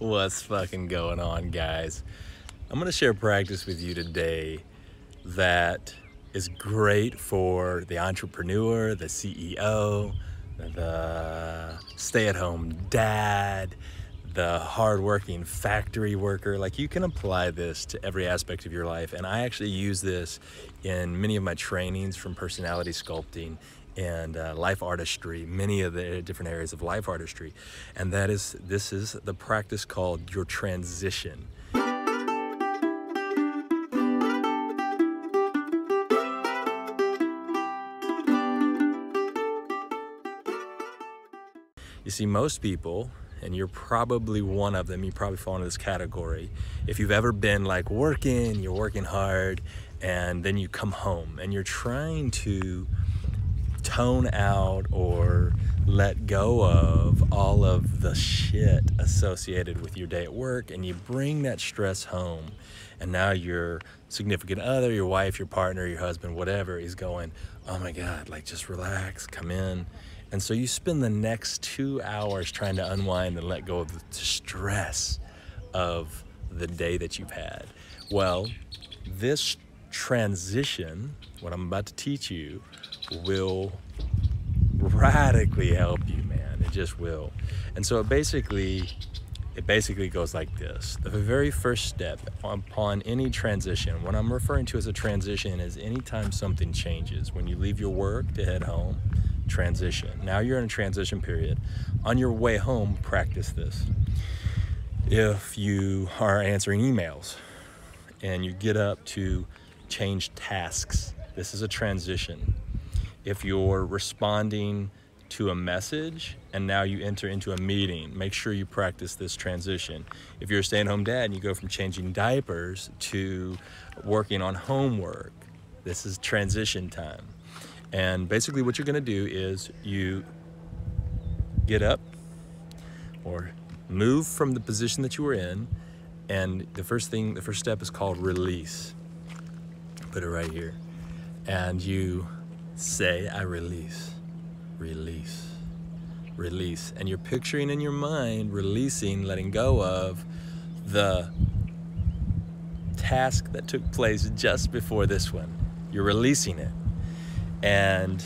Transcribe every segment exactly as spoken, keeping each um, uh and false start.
What's fucking going on, guys? I'm gonna share practice with you today that is great for the entrepreneur, the C E O, the stay-at-home dad, the hard-working factory worker. Like, you can apply this to every aspect of your life, and I actually use this in many of my trainings, from personality sculpting and uh, life artistry, many of the different areas of life artistry. And that is, this is the practice called your transition. You see, most people, and you're probably one of them, you probably fall into this category. If you've ever been like working, you're working hard, and then you come home and you're trying to tone out or let go of all of the shit associated with your day at work, and you bring that stress home, and now your significant other, your wife, your partner, your husband, whatever, is going, oh my God, like, just relax, come in. And so you spend the next two hours trying to unwind and let go of the stress of the day that you've had. Well, this transition, what I'm about to teach you, will radically help you, man. It just will. And so it basically, it basically goes like this. The very first step upon any transition, what I'm referring to as a transition is anytime something changes. When you leave your work to head home, transition. Now you're in a transition period. On your way home, practice this. If you are answering emails and you get up to change tasks, this is a transition. If you're responding to a message and now you enter into a meeting, make sure you practice this transition. If you're a stay-at-home dad and you go from changing diapers to working on homework, this is transition time. And basically what you're gonna do is you get up or move from the position that you were in, and the first thing, the first step is called release. Put it right here. And you say, I release, release, release. And you're picturing in your mind, releasing, letting go of the task that took place just before this one. You're releasing it. And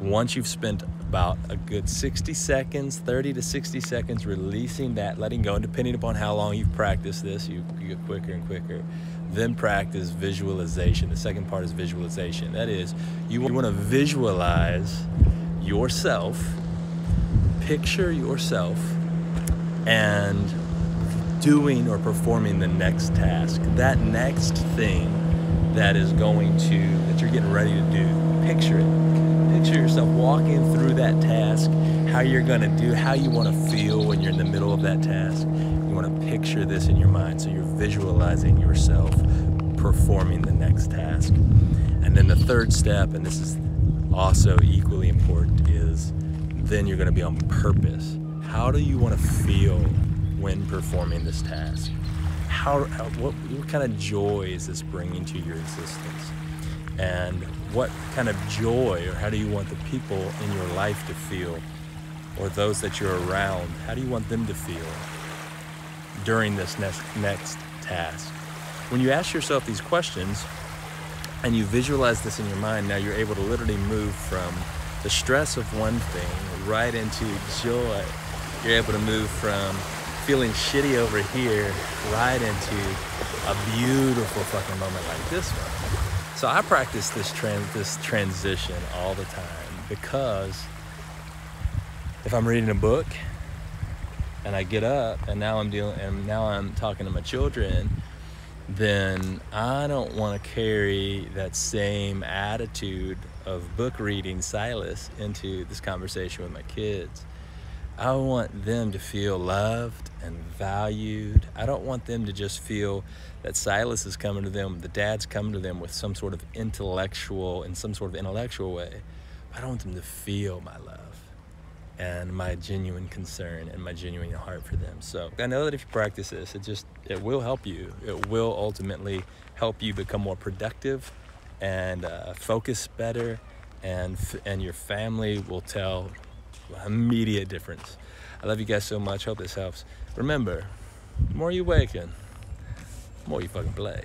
once you've spent about a good sixty seconds, thirty to sixty seconds releasing that, letting go, and depending upon how long you've practiced this, you, you get quicker and quicker. Then practice visualization. The second part is visualization. That is, you want to visualize yourself, picture yourself, and doing or performing the next task, that next thing that is going to, that you're getting ready to do. Picture it. Picture yourself walking through that task, how you're gonna do, how you wanna feel when you're in the middle of that task. You wanna picture this in your mind, so you're visualizing yourself performing the next task. And then the third step, and this is also equally important, is then you're gonna be on purpose. How do you wanna feel when performing this task? How, how what, what kind of joy is this bringing to your existence? And what kind of joy, or how do you want the people in your life to feel, or those that you're around, how do you want them to feel during this next, next task? When you ask yourself these questions and you visualize this in your mind, now you're able to literally move from the stress of one thing right into joy. You're able to move from feeling shitty over here right into a beautiful fucking moment like this one. So I practice this trans this transition all the time, because if I'm reading a book and I get up and now I'm dealing and now I'm talking to my children, then I don't want to carry that same attitude of book reading Silas into this conversation with my kids. I want them to feel loved and valued. I don't want them to just feel that Silas is coming to them, the dad's coming to them with some sort of intellectual, in some sort of intellectual way. I don't want them to feel my love and my genuine concern and my genuine heart for them. So I know that if you practice this, it just, it will help you. It will ultimately help you become more productive and uh, focus better, and, and your family will tell immediate difference. I love you guys so much. Hope this helps. Remember, the more you awaken, the more you fucking play.